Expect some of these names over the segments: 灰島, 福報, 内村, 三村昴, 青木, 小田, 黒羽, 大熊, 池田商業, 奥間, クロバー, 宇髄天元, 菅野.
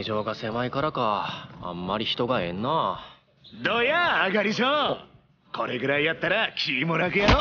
会場が狭いからかあんまり人がえんな。どやあがりしょ、これぐらいやったら気も楽やろ。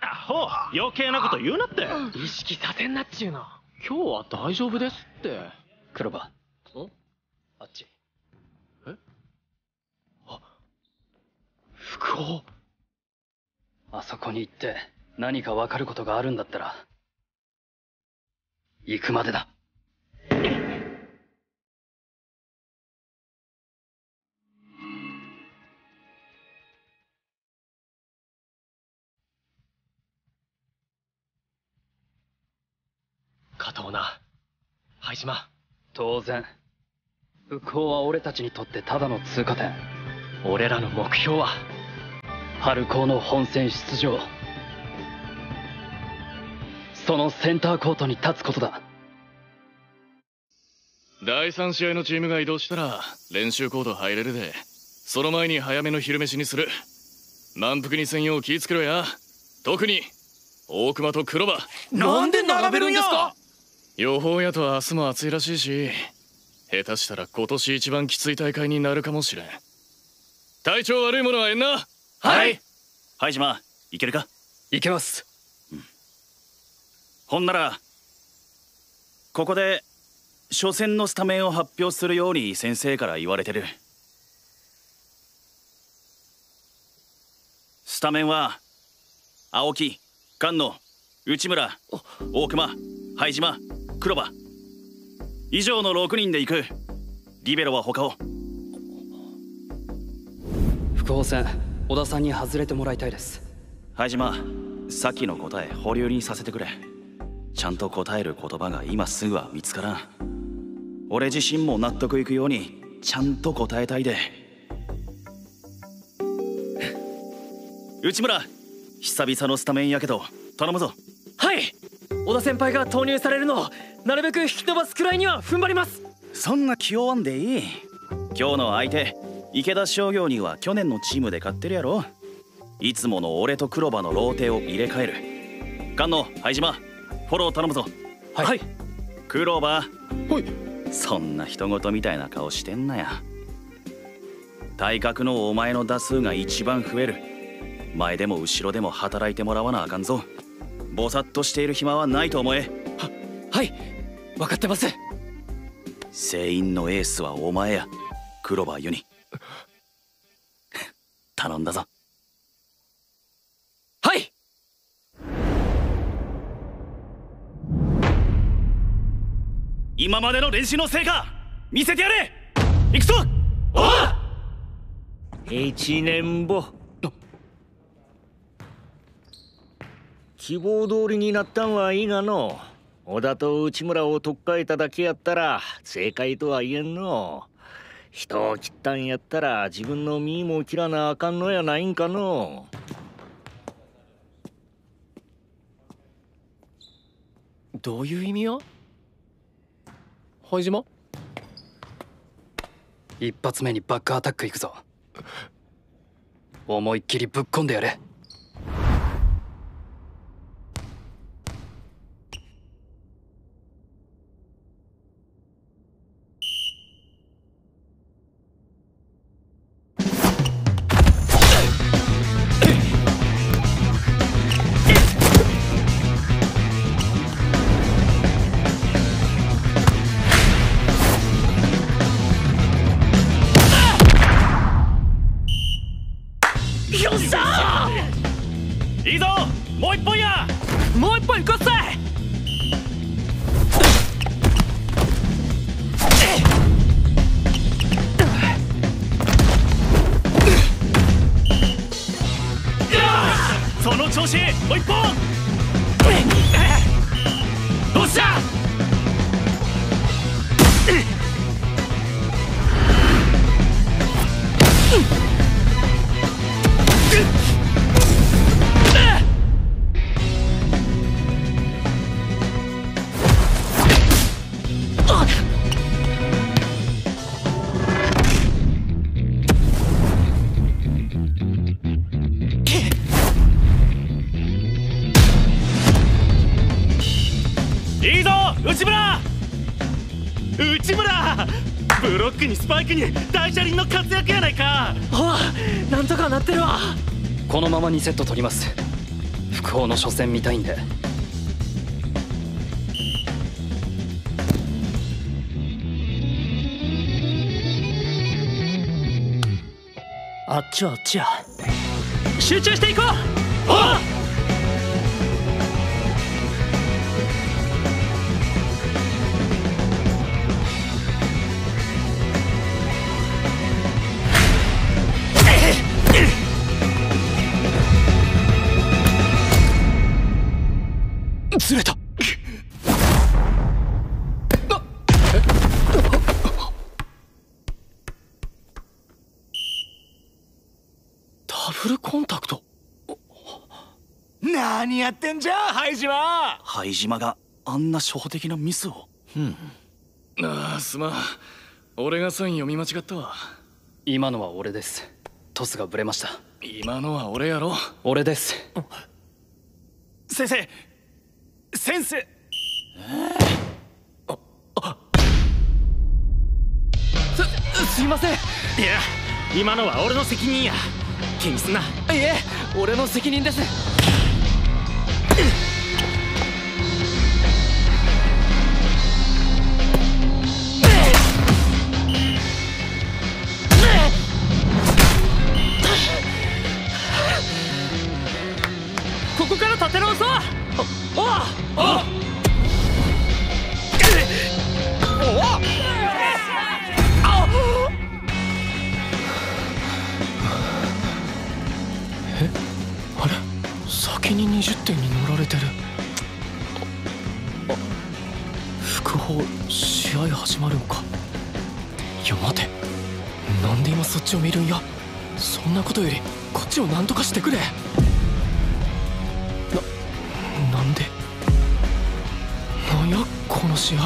あほう、余計なこと言うなって。意識させんなっちゅうの。今日は大丈夫ですって。黒羽、あっち。え、あ、不幸。あそこに行って何か分かることがあるんだったら行くまでだ。加藤な、灰島。当然不幸は俺たちにとってただの通過点。俺らの目標は春高の本戦出場。そのセンターコートに立つことだ。第3試合のチームが移動したら練習コート入れるで、その前に早めの昼飯にする。満腹に専用気ぃつけろや。特に大熊と黒羽。なんで並べるんですか。予報やと明日も暑いらしいし、下手したら今年一番きつい大会になるかもしれん。体調悪いものはえんな。はい。灰島、いけるか。いけます。うん、ほんならここで初戦のスタメンを発表するように先生から言われてる。スタメンは青木、菅野、内村、大熊、灰島、黒羽。以上の6人で行く。リベロは他を。副補戦、小田さんに外れてもらいたいです。灰島、さっきの答え保留にさせてくれ。ちゃんと答える言葉が今すぐは見つからん。俺自身も納得いくようにちゃんと答えたいで。内村、久々のスタメンやけど頼むぞ。はい、小田先輩が投入されるのをなるべく引き伸ばすくらいには踏ん張ります。そんな気負わんでいい。今日の相手池田商業には去年のチームで勝ってるやろ。いつもの俺と黒羽のローテを入れ替える。菅野、灰島、フォロー頼むぞ。はい、はい、黒羽。はい。そんな人事みたいな顔してんなや。体格のお前の打数が一番増える。前でも後ろでも働いてもらわなあかんぞ。ぼさっとしている暇はないと思え。はい、分かってます。全員のエースはお前や、黒羽ユニ。頼んだぞ。はい。今までの練習の成果見せてやれ。行くぞ。おう。1年後、希望通りになったんはいいがの。小田と内村を取っ替えただけやったら正解とは言えんの。人を切ったんやったら自分の身も切らなあかんのやないんかの。どういう意味や、灰島。一発目にバックアタックいくぞ。思いっきりぶっこんでやれ。内村ブロックにスパイクに大車輪の活躍やないか。ああ、なんとかなってるわ。このまま2セット取ります。福報の初戦見たいんで。あっちはあっちや。集中していこう。おう。ずれた。ダブルコンタクト。何やってんじゃ灰島。灰島があんな初歩的なミスを。ああ、すまん。俺がサイン読み間違ったわ。今のは俺です。トスがブレました。今のは俺やろ。俺です。先生先生、すいません。いや、今のは俺の責任や。気にすんな。いえ、俺の責任です。ここから立て直そう。あれ、先に20点に乗られてる。福報、試合始まるのか。いや待て、なんで今そっちを見るんや。そんなことよりこっちを何とかしてくれ。なんでなんやこの試合。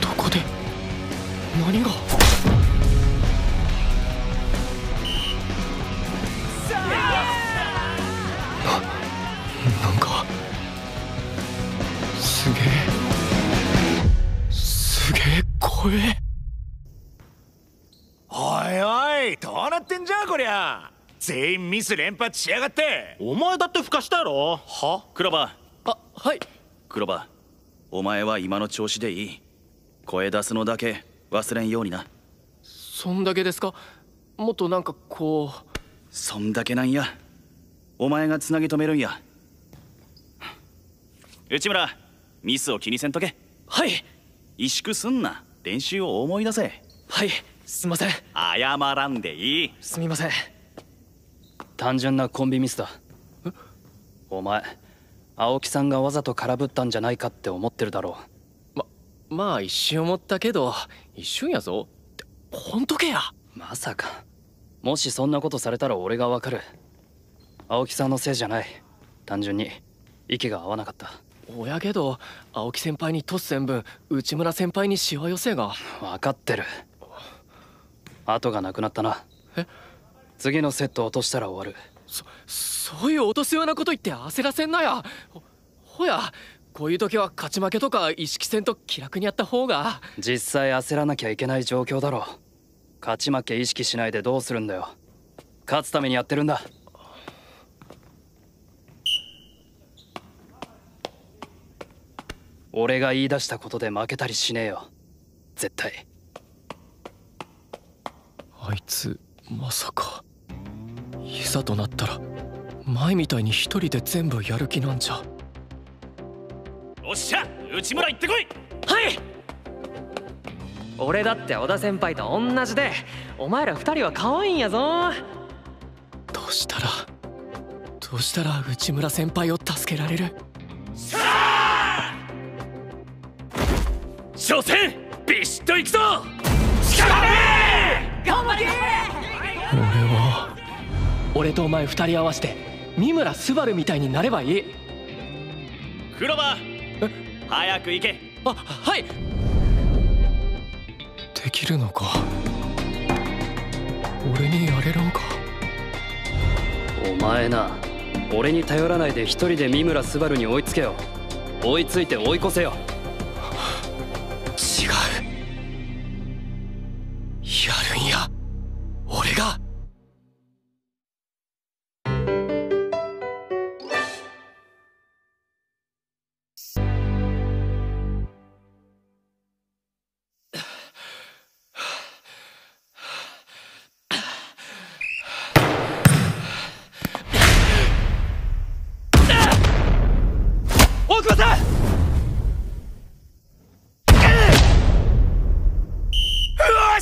どこで何が。なんかすげえ怖え。おいおい、どうなってんじゃこりゃ。全員ミス連発しやがって。お前だってふかしたやろ。は？クロバー。あ、はい。クロバー、お前は今の調子でいい。声出すのだけ忘れんようにな。そんだけですか。もっとなんかこう。そんだけなんや。お前がつなぎ止めるんや。内村、ミスを気にせんとけ。はい。萎縮すんな。練習を思い出せ。はい、すいません。謝らんでいい。すみません。単純なコンビミスだ。お前、青木さんがわざと空振ったんじゃないかって思ってるだろう。まあ一瞬思ったけど、一瞬やぞ。ほんとけや。まさか。もしそんなことされたら俺がわかる。青木さんのせいじゃない。単純に息が合わなかった。おやけど、青木先輩にトス戦分、内村先輩にしわ寄せが。分かってる。後がなくなったな。え？次のセット落としたら終わる。そういう落とすようなこと言って焦らせんなや。ほや、こういう時は勝ち負けとか意識戦と気楽にやった方が。実際焦らなきゃいけない状況だろ。勝ち負け意識しないでどうするんだよ。勝つためにやってるんだ。俺が言い出したことで負けたりしねえよ、絶対。あいつまさかいざとなったら前みたいに一人で全部やる気なんじゃ。おっしゃ、内村行ってこい。はい。俺だって小田先輩と同じで、お前ら二人は可愛いんやぞ。どうしたら内村先輩を助けられる。さあ初戦ビシッと行くぞ。頑張れ。俺とお前2人合わせて三村昴みたいになればいい。クロバー、早く行け。あ、はい。できるのか。俺にやれるんか。お前な、俺に頼らないで一人で三村昴に追いつけよ。追いついて追い越せよ。違う。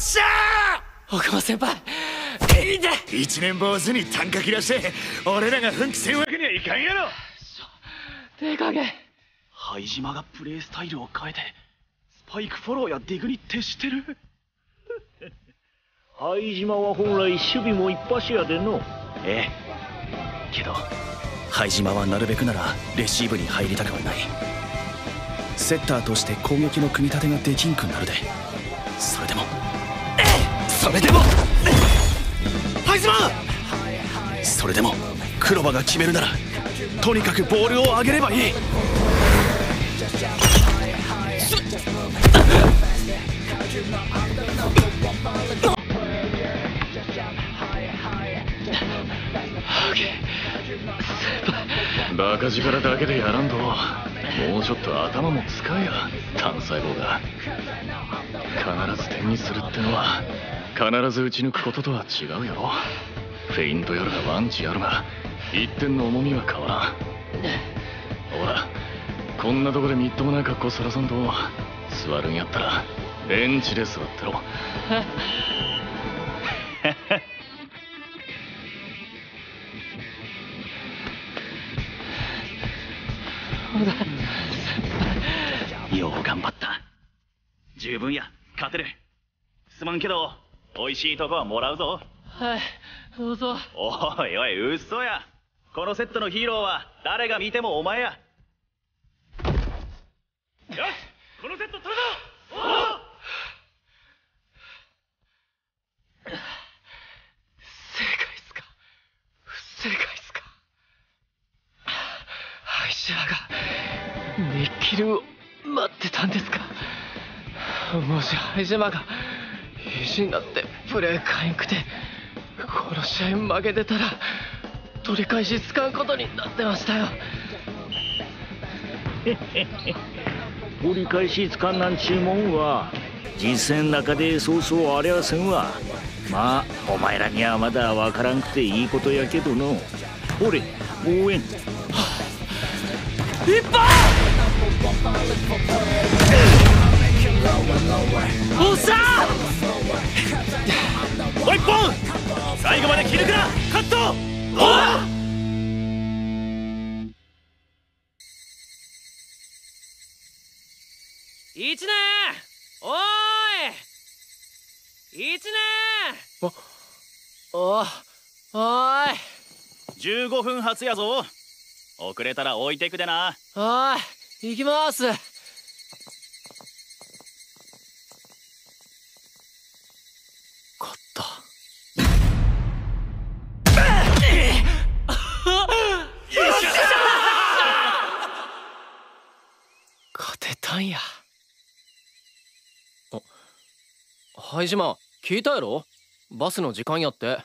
しゃー。奥間先輩いいんだ。一年坊主に短歌切らして俺らが奮起せんわけにはいかんやろ。手加減。灰島がプレイスタイルを変えてスパイクフォローやディグに徹してる。灰島は本来守備も一発やでの。ええ、けど灰島はなるべくならレシーブに入りたくはない。セッターとして攻撃の組み立てができんくなるで。それでも灰島、それでも黒羽が決めるならとにかくボールを上げればいい。バカ力だけでやらんともうちょっと頭も使えや。単細胞が必ず点にするってのは必ず打ち抜くこととは違うやろ。フェイントやらワンチやらが一点の重みは変わらん。ほらこんなとこでみっともない格好さらさんと座るんやったらベンチで座ってろ。よう頑張った。十分や、勝てる。すまんけどおいしいとこはもらうぞ。はい、どうぞ。おいおい、嘘や。このセットのヒーローは誰が見てもお前や。よし、このセット取るぞ。お正解っすか、不正解っすか。ハイシャーがニッキルを待ってたんですか。もしハイシャーが必死になってプレーかえんくてこの試合負けてたら取り返しつかんことになってましたよ。取り返しつかんなんちゅうもんは実戦の中でそうそうありゃせんわ。まあお前らにはまだ分からんくていいことやけどの。ほれ応援、一本。おっしゃー、もう一本。最後まで切るからカット。おっ一年、おーい一年。おーい15分発やぞ。遅れたら置いてくでな。はい、行きます。勝った勝てたんや。灰島聞いたやろ、バスの時間やって。